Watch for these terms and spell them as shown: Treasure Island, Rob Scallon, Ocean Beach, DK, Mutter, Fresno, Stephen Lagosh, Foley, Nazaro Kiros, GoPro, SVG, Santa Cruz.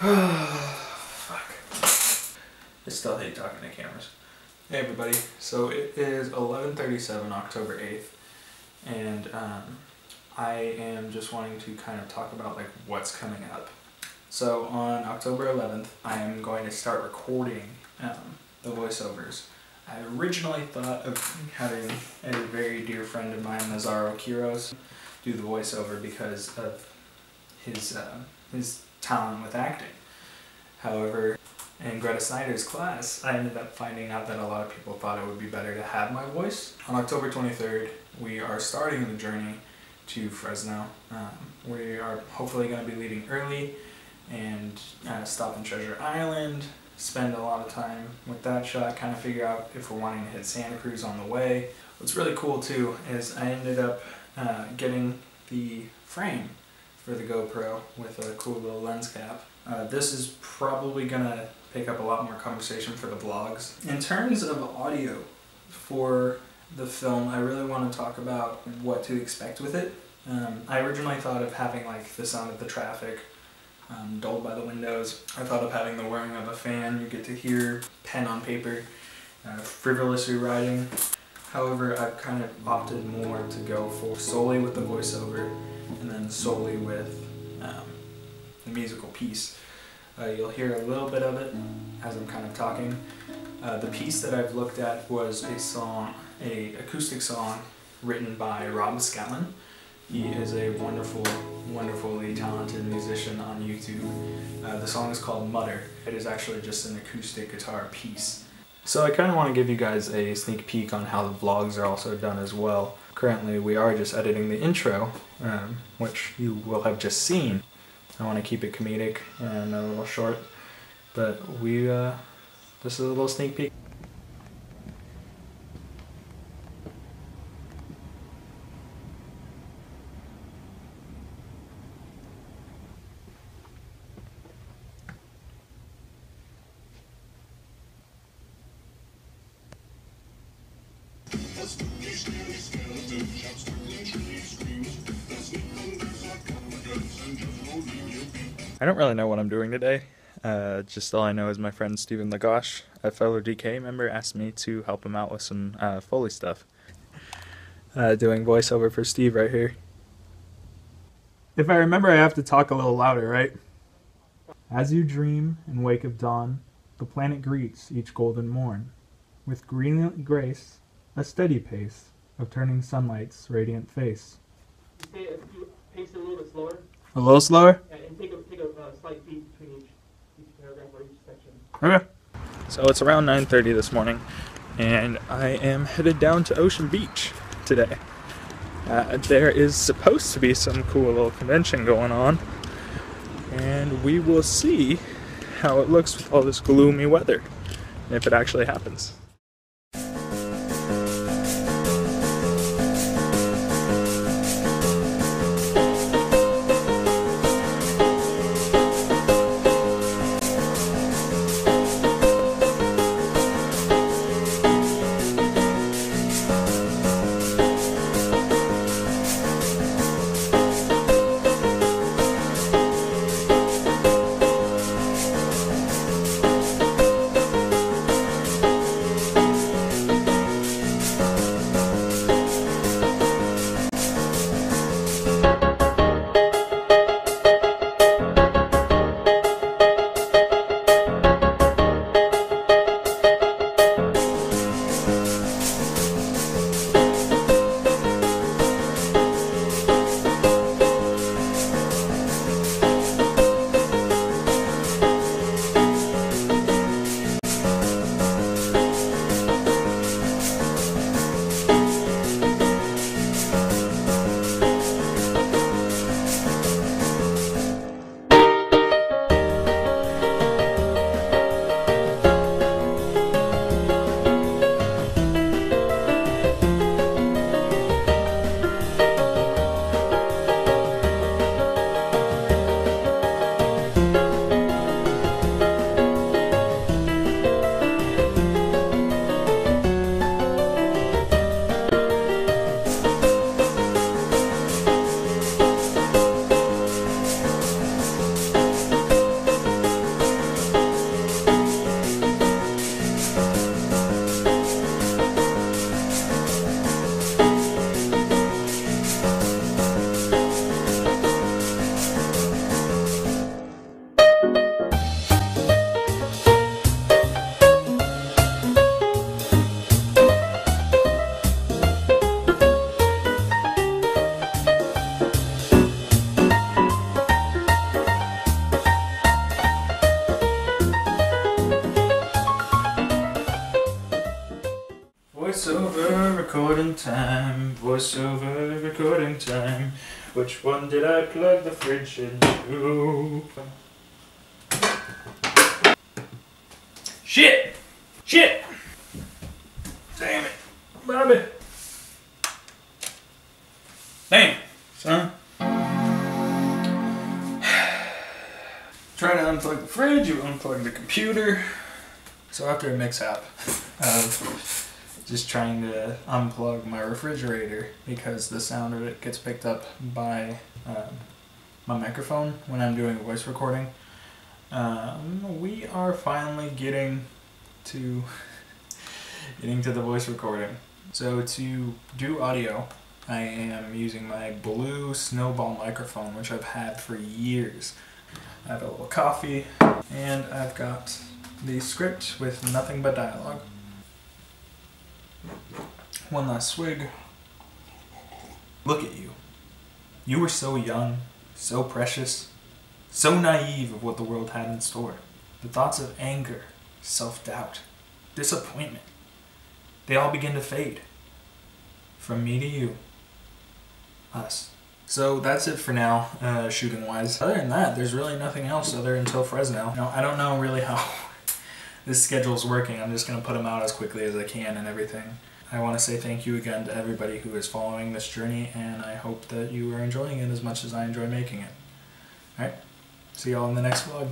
Fuck. I still hate talking to cameras. Hey everybody, so it is 11:37, October 8th, and I am just wanting to kind of talk about like what's coming up. So on October 11th, I am going to start recording the voiceovers. I originally thought of having a very dear friend of mine, Nazaro Kiros, do the voiceover because of his talent with acting. However, in Greta Snyder's class, I ended up finding out that a lot of people thought it would be better to have my voice. On October 23rd, we are starting the journey to Fresno. We are hopefully going to be leaving early and stop in Treasure Island, spend a lot of time with that shot, kind of figure out if we're wanting to hit Santa Cruz on the way. What's really cool too is I ended up getting the frame for the GoPro with a cool little lens cap. This is probably gonna pick up a lot more conversation for the vlogs. In terms of audio for the film, I really want to talk about what to expect with it. I originally thought of having like the sound of the traffic dulled by the windows. I thought of having the whirring of a fan. You get to hear pen on paper, frivolously writing. However, I've kind of opted more to go for solely with the voiceover and then solely with the musical piece. You'll hear a little bit of it as I'm kind of talking. The piece that I've looked at was an acoustic song written by Rob Scallon. He is a wonderfully talented musician on YouTube. The song is called Mutter. It is actually just an acoustic guitar piece. So I kind of want to give you guys a sneak peek on how the vlogs are also done as well. Currently we are just editing the intro, which you will have just seen. I want to keep it comedic and a little short, but we, this is a little sneak peek. I don't really know what I'm doing today, just all I know is my friend Stephen Lagosh, a fellow DK member, asked me to help him out with some Foley stuff. Doing voiceover for Steve right here. If I remember, I have to talk a little louder, right? As you dream and wake of dawn, the planet greets each golden morn, with green grace, a steady pace of turning sunlight's radiant face. Say it a little bit slower. A little slower? Slight beat between each paragraph or each section. Okay. So it's around 9:30 this morning, and I am headed down to Ocean Beach today. There is supposed to be some cool little convention going on, and we will see how it looks with all this gloomy weather, and if it actually happens. recording time, voiceover recording time. Which one did I plug the fridge into? Shit! Shit! Damn it, Bobby! Damn, son. Try to unplug the fridge, you unplug the computer. So after a mix-up of just trying to unplug my refrigerator because the sound of it gets picked up by my microphone when I'm doing voice recording, we are finally getting to the voice recording. So to do audio, I am using my blue Snowball microphone, which I've had for years. I have a little coffee, and I've got the script with nothing but dialogue. One last swig. Look at you. You were so young, so precious, so naive of what the world had in store. The thoughts of anger, self-doubt, disappointment, they all begin to fade. From me to you. Us. So that's it for now, shooting-wise. Other than that, there's really nothing else other until Fresno. Now, I don't know really how this schedule's working. I'm just going to put them out as quickly as I can and everything. I want to say thank you again to everybody who is following this journey, and I hope that you are enjoying it as much as I enjoy making it. Alright, see y'all in the next vlog.